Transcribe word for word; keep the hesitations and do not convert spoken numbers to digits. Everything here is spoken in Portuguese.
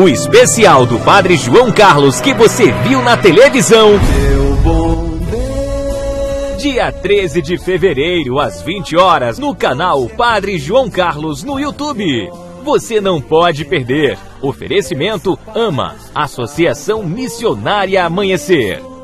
O especial do Padre João Carlos que você viu na televisão. Meu bom Deus. Dia treze de fevereiro, às vinte horas, no canal Padre João Carlos no YouTube. Você não pode perder. Oferecimento AMA, Associação Missionária Amanhecer.